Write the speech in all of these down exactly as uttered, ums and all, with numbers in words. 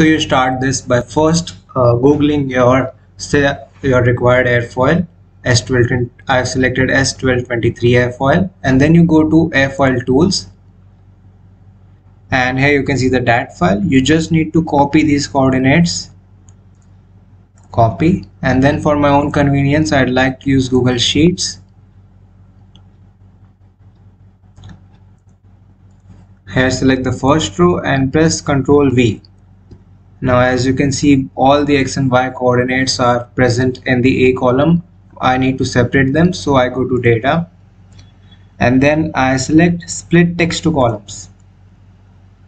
So you start this by first uh, googling your say your required airfoil. S twelve I've selected S twelve twenty-three airfoil, and then you go to airfoil tools, and here you can see the D A T file. You just need to copy these coordinates, copy, and then for my own convenience I'd like to use Google Sheets. Here select the first row and press control V. Now as you can see, all the X and Y coordinates are present in the A column. I need to separate them, so I go to data and then I select split text to columns.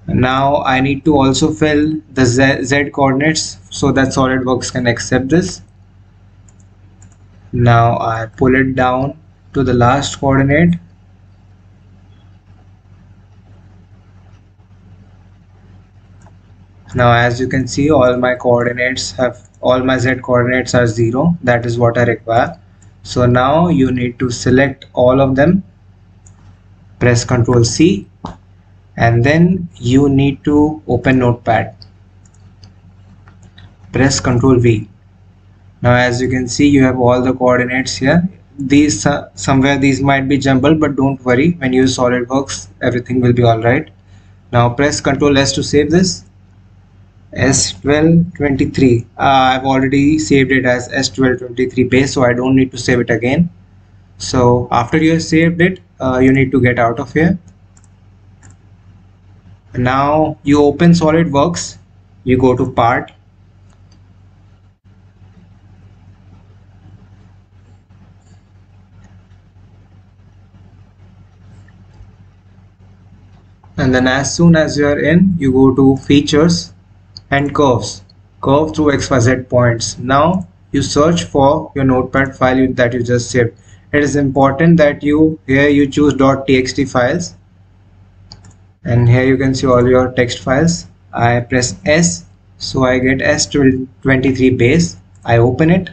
Now I need to also fill the Z, Z coordinates so that SolidWorks can accept this. Now I pull it down to the last coordinate, now as you can see all my coordinates have all my Z coordinates are zero. That is what I require. So now you need to select all of them, press control C, and then you need to open notepad, press control V. Now as you can see you have all the coordinates here. These uh, somewhere these might be jumbled, but don't worry, when you use SolidWorks everything will be alright. Now press control S to save this. S twelve twenty-three uh, I've already saved it as S twelve twenty-three base, so I don't need to save it again. So after you have saved it, uh, you need to get out of here. Now you open SolidWorks, you go to part, and then as soon as you are in, you go to features and curves, curve through X Y Z points. Now you search for your notepad file that you just saved. It is important that you here you choose .txt files, and here you can see all your text files. I press S, so I get S twelve twenty-three base. I open it.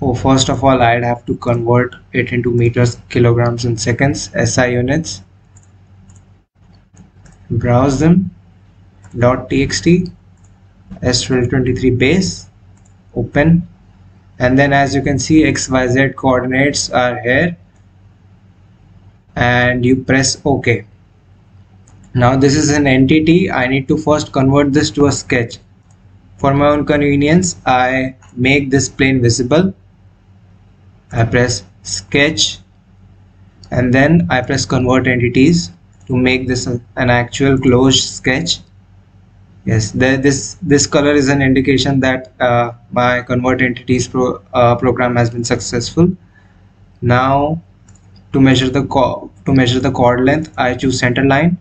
Oh, first of all I'd have to convert it into meters, kilograms and seconds, S I units. Browse them, .txt, S twelve twenty-three base, open, and then as you can see X Y Z coordinates are here, and you press OK. Now this is an entity. I need to first convert this to a sketch. For my own convenience I make this plane visible, I press sketch, and then I press convert entities to make this an actual closed sketch. Yes, the, this this color is an indication that uh, my convert entities pro, uh, program has been successful. Now to measure the to measure the chord length, I choose center line.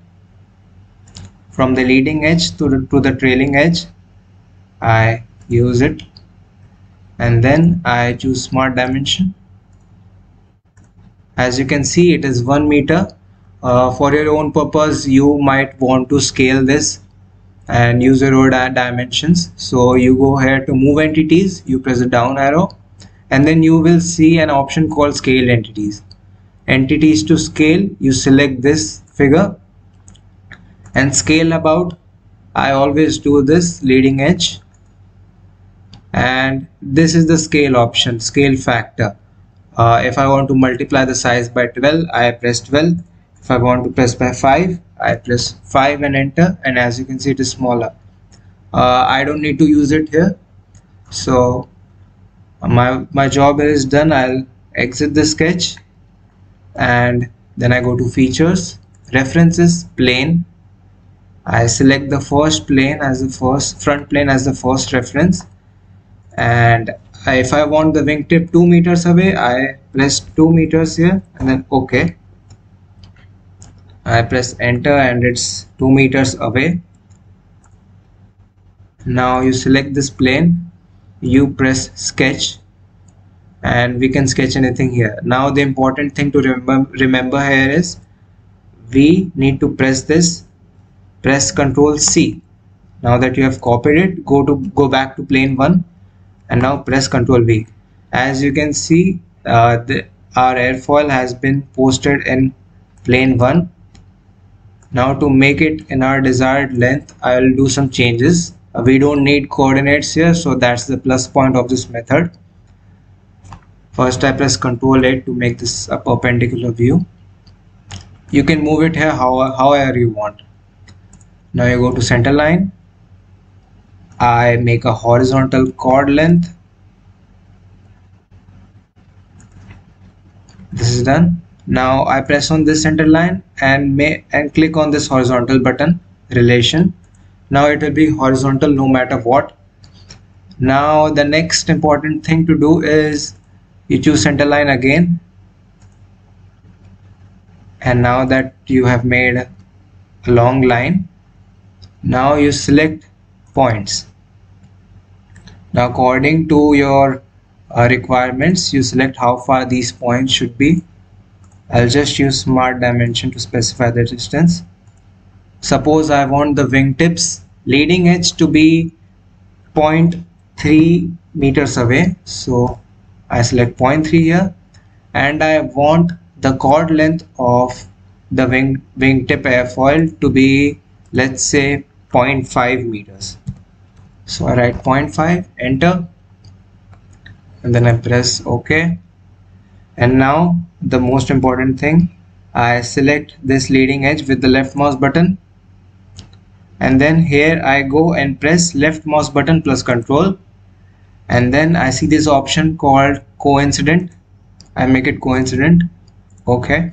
From the leading edge to the, to the trailing edge I use it, and then I choose smart dimension. As you can see it is one meter. Uh, for your own purpose you might want to scale this and use your own dimensions, so you go here to move entities, you press the down arrow, and then you will see an option called scale entities. Entities to scale, you select this figure and scale about. I always do this leading edge, and this is the scale option, scale factor. Uh, if I want to multiply the size by twelve, I press twelve. If I want to press by five, I press five and enter, and as you can see it is smaller. Uh, I don't need to use it here. So my, my job is done. I'll exit the sketch, and then I go to features, references, plane. I select the first plane as the first front plane as the first reference, and I, if I want the wingtip two meters away, I press two meters here and then OK. I press enter and it's two meters away. Now you select this plane, you press sketch, and we can sketch anything here. Now the important thing to remember, remember here is we need to press this, press control C. Now that you have copied it, go to go back to plane one, and now press control V. As you can see uh, the, our airfoil has been posted in plane one. Now to make it in our desired length, I'll do some changes. We don't need coordinates here, so that's the plus point of this method. First I press control A to make this a perpendicular view. You can move it here however you want. Now you go to center line. I make a horizontal chord length. This is done. Now I press on this center line and may and click on this horizontal button relation. Now it will be horizontal no matter what. Now the next important thing to do is you choose center line again, and now that you have made a long line, now you select points. Now according to your uh, requirements, you select how far these points should be. I'll just use smart dimension to specify the distance. Suppose I want the wingtips leading edge to be zero point three meters away, so I select zero point three here, and I want the chord length of the wing wingtip airfoil to be, let's say, zero point five meters. So I write zero point five, enter, and then I press OK. And now the most important thing, I select this leading edge with the left mouse button, and then here I go and press left mouse button plus control, and then I see this option called coincident. I make it coincident, okay,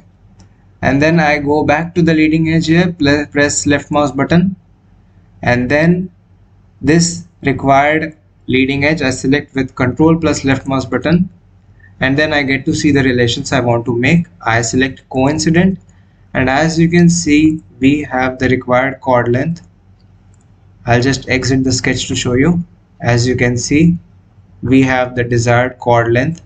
and then I go back to the leading edge here, press left mouse button, and then this required leading edge I select with control plus left mouse button, and then I get to see the relations I want to make. I select coincident, and as you can see we have the required chord length. I'll just exit the sketch to show you. As you can see, we have the desired chord length.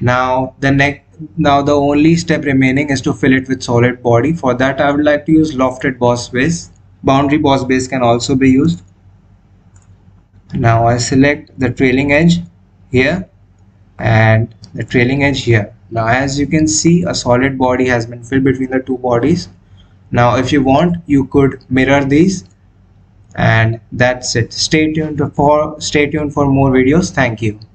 Now the next now the only step remaining is to fill it with solid body. For that I would like to use lofted boss base. Boundary boss base can also be used. Now I select the trailing edge here and the trailing edge here. Now as you can see, a solid body has been filled between the two bodies. Now if you want, you could mirror these, and that's it. Stay tuned for stay tuned for more videos. Thank you.